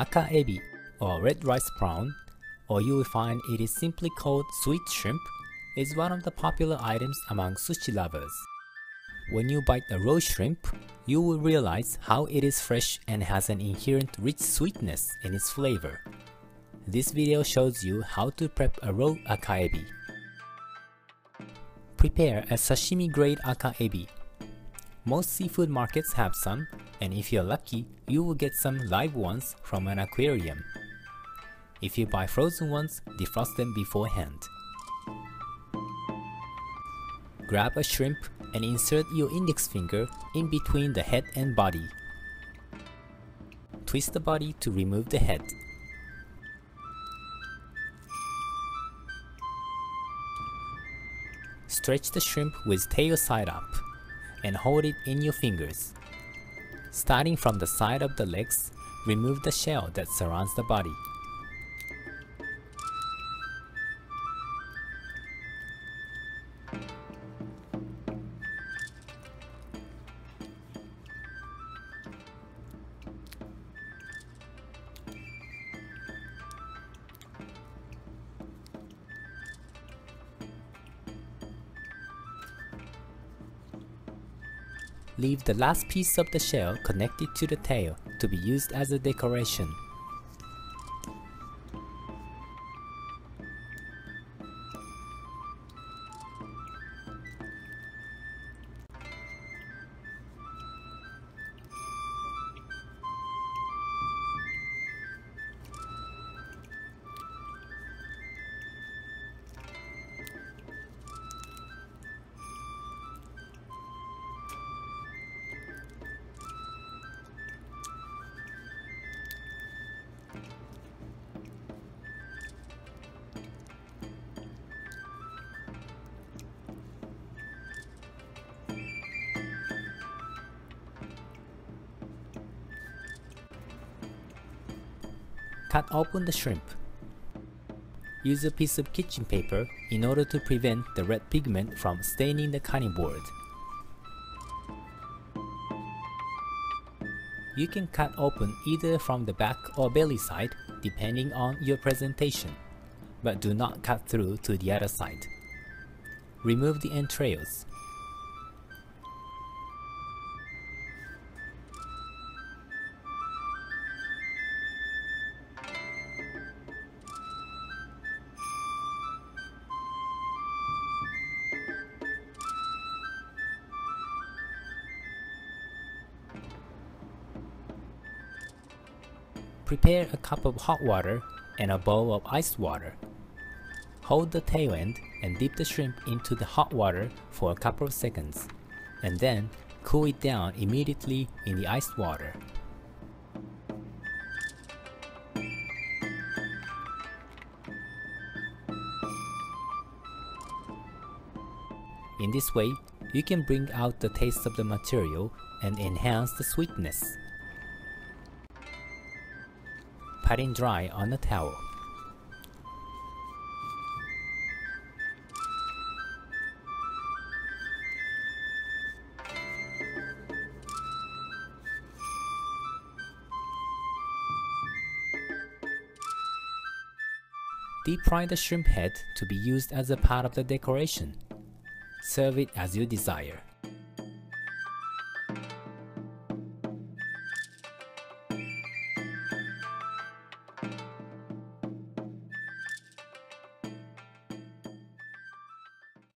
akaebi or red rice prawn, or you will find it is simply called sweet shrimp, is one of the popular items among sushi lovers. When you bite a raw shrimp, you will realize how it is fresh and has an inherent rich sweetness in its flavor. This video shows you how to prep a raw akaebi. Prepare a sashimi-grade akaebi. Most seafood markets have some, and if you're lucky, you will get some live ones from an aquarium. If you buy frozen ones, defrost them beforehand. Grab a shrimp and insert your index finger in between the head and body. Twist the body to remove the head. Stretch the shrimp with tail side up and hold it in your fingers. Starting from the side of the legs, remove the shell that surrounds the body. Leave the last piece of the shell connected to the tail to be used as a decoration. Cut open the shrimp. Use a piece of kitchen paper in order to prevent the red pigment from staining the cutting board. You can cut open either from the back or belly side depending on your presentation, but do not cut through to the other side. Remove the entrails. Prepare a cup of hot water and a bowl of iced water. Hold the tail end and dip the shrimp into the hot water for a couple of seconds, and then cool it down immediately in the iced water. In this way, you can bring out the taste of the material and enhance the sweetness. Patting dry on a towel. Deep fry the shrimp head to be used as a part of the decoration. Serve it as you desire.